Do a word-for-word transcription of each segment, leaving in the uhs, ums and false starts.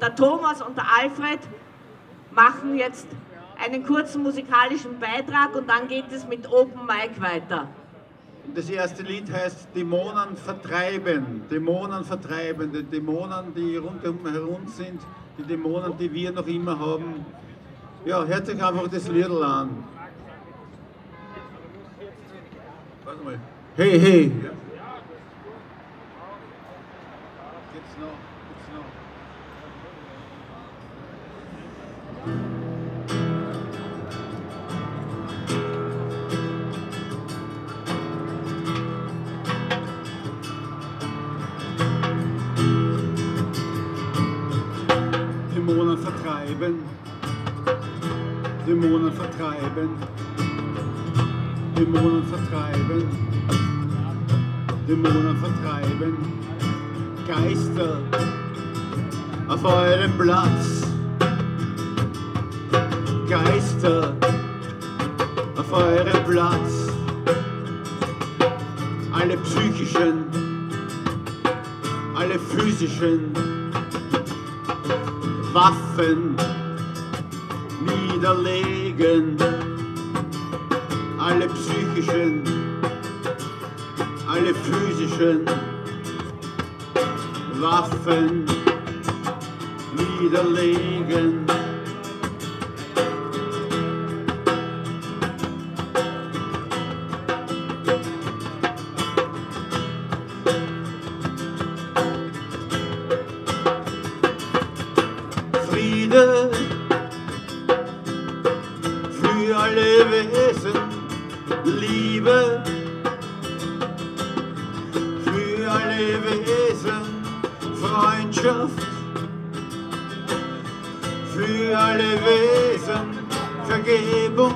der Thomas und der Alfred machen jetzt einen kurzen musikalischen Beitrag und dann geht es mit Open Mic weiter. Das erste Lied heißt Dämonen vertreiben, Dämonen vertreiben, die Dämonen, die rundherum herum sind, die Dämonen, die wir noch immer haben. Ja, hört euch einfach das Liedl an. Warte mal. Hey, hey. Ja. Gibt's noch, gibt's noch. Dämonen vertreiben, Dämonen vertreiben, Dämonen vertreiben, Dämonen vertreiben, Geister auf eurem Platz, Geister auf eurem Platz, alle psychischen, alle physischen Waffen niederlegen, alle psychischen, alle physischen Waffen niederlegen. Für alle Wesen, Liebe, für alle Wesen, Freundschaft, für alle Wesen, Vergebung,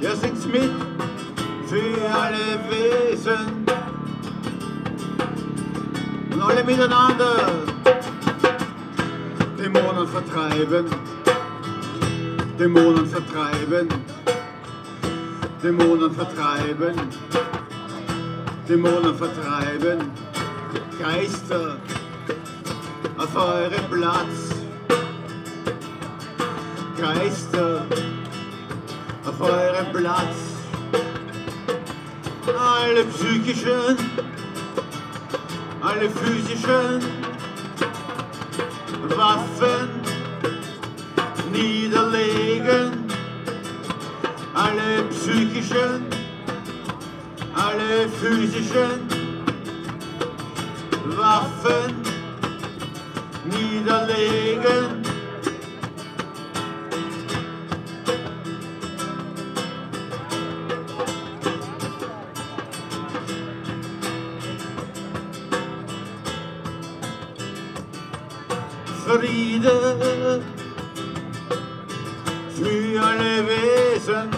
ja singt's mit, für alle Wesen und alle miteinander. Dämonen vertreiben, Dämonen vertreiben, Dämonen vertreiben, Dämonen vertreiben, Geister auf eurem Platz, Geister auf eurem Platz, alle psychischen, alle physischen Waffen niederlegen, alle psychischen, alle physischen Waffen niederlegen. Friede für alle Wesen,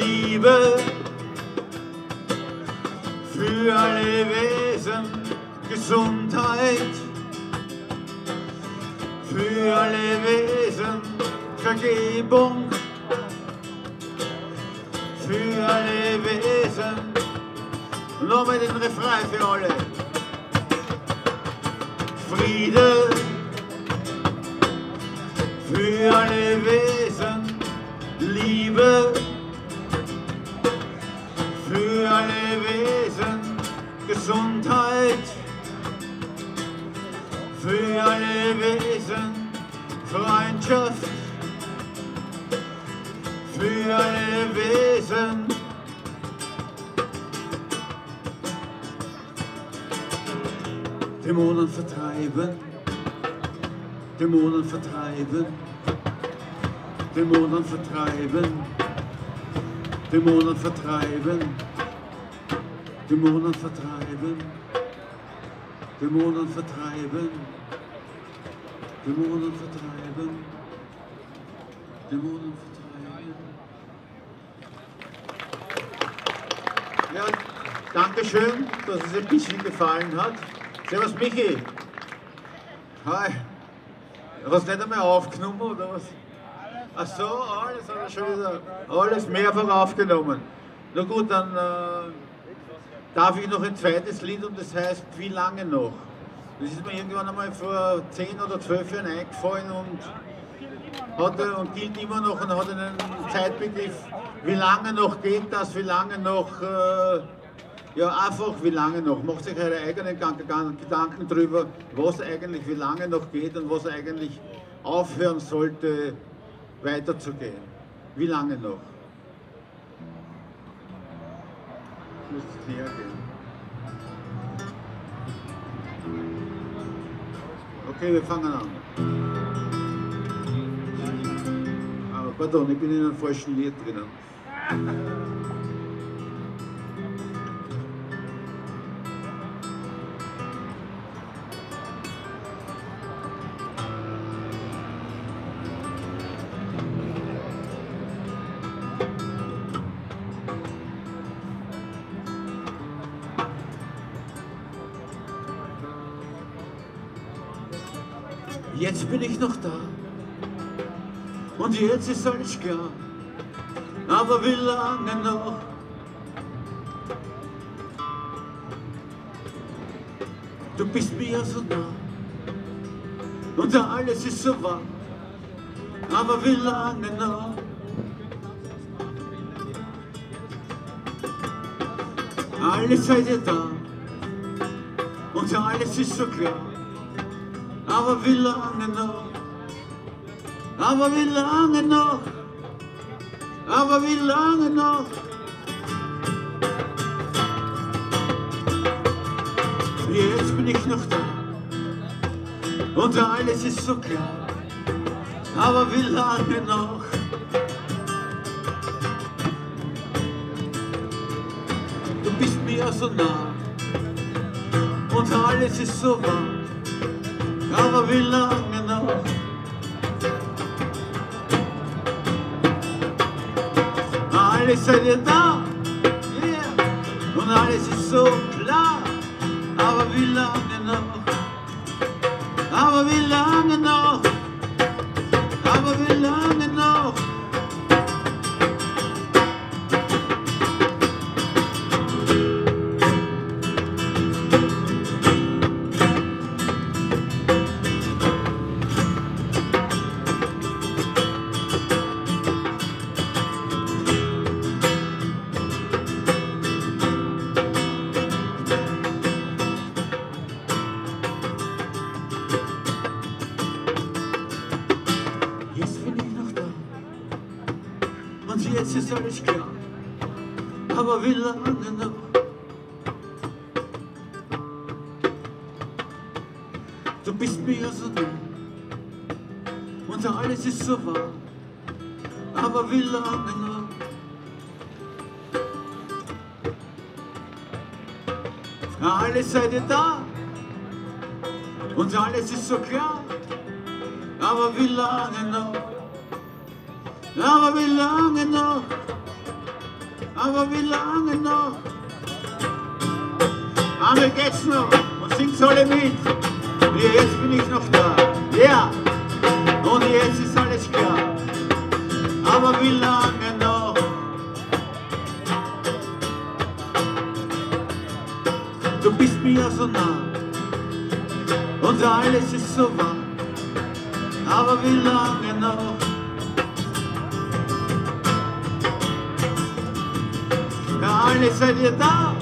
Liebe für alle Wesen, Gesundheit für alle Wesen, Vergebung für alle Wesen. Nochmal den Refrain für alle. Friede für alle Wesen, Liebe, für alle Wesen, Gesundheit, für alle Wesen, Freundschaft, für alle Wesen. Dämonen vertreiben, Dämonen vertreiben, Dämonen vertreiben, Dämonen vertreiben, Dämonen vertreiben, Dämonen vertreiben, Dämonen vertreiben, Dämonen vertreiben. Ja, danke schön, dass es ein bisschen gefallen hat. Servus Michi. Hi. Hast du nicht einmal aufgenommen oder was? Ach so, alles hat er schon wieder, alles mehrfach aufgenommen. Na gut, dann äh, darf ich noch ein zweites Lied und das heißt Wie lange noch? Das ist mir irgendwann einmal vor zehn oder zwölf Jahren eingefallen und, hat, und gilt immer noch und hat einen Zeitbegriff, wie lange noch geht das, wie lange noch, äh, ja einfach wie lange noch, macht sich eure eigenen Gedanken drüber, was eigentlich wie lange noch geht und was eigentlich aufhören sollte weiterzugehen. Wie lange noch? Ich muss näher gehen. Okay, wir fangen an. Aber pardon, ich bin in einem falschen Lied drinnen. Jetzt bin ich noch da und jetzt ist alles klar, aber wie lange noch? Du bist mir so nah und alles ist so wahr, aber wie lange noch? Alles seid ihr da und alles ist so klar. Aber wie lange noch? Aber wie lange noch? Aber wie lange noch? Jetzt bin ich noch da und alles ist so klar. Aber wie lange noch? Du bist mir so nah und alles ist so wahr. Aber wie lange noch? Alles seid ihr da, yeah. Und alles ist so klar. Aber wie lange noch? Aber wie lange noch? Aber wie lange noch? Jetzt ist alles klar, aber wie lange noch? Du bist mir so nah und alles ist so wahr, aber wie lange noch? Alles seid ihr da und alles ist so klar, aber wie lange noch? Aber wie lange noch? Aber wie lange noch? Aber geht's noch und singt's alle mit. Jetzt bin ich noch da, ja. Und jetzt ist alles klar. Aber wie lange noch? Du bist mir so nah und alles ist so wahr. Aber wie lange noch? Alles seid ihr da,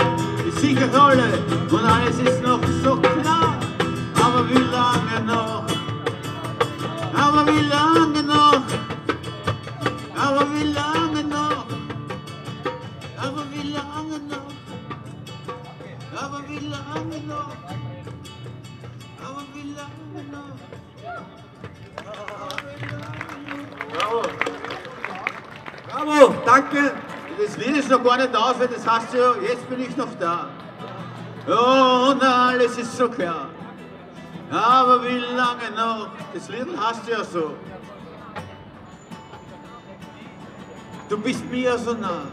ich singe alle und alles ist noch so klar. Aber wie lange noch? Aber wie lange noch? Aber wie lange noch? Aber wie lange noch? Aber wie lange noch? Aber wie lange noch? Bravo! Bravo! Danke! Das Lied ist noch gar nicht aus, weil das heißt ja, jetzt bin ich noch da. Oh, und alles ist so klar. Aber wie lange noch? Das Lied heißt ja so. Du bist mir so nah.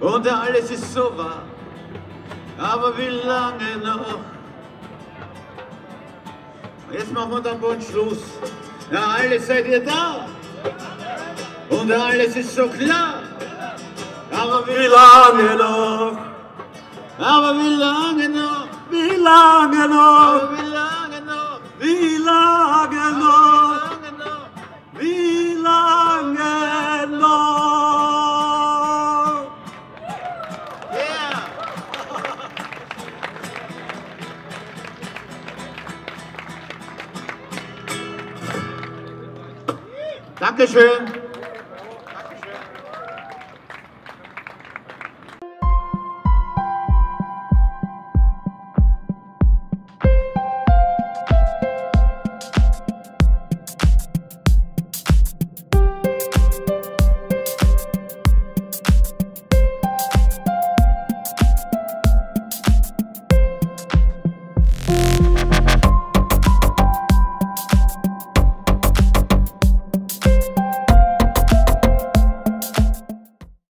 Und alles ist so wahr. Aber wie lange noch? Jetzt machen wir dann wohl Schluss. Na, alles seid ihr da. Und alles ist so klar. Aber wie lange noch? Aber wie lange noch? Wie lange noch? Wie lange noch? Wie lange noch? Wie lange noch? Yeah. Dankeschön.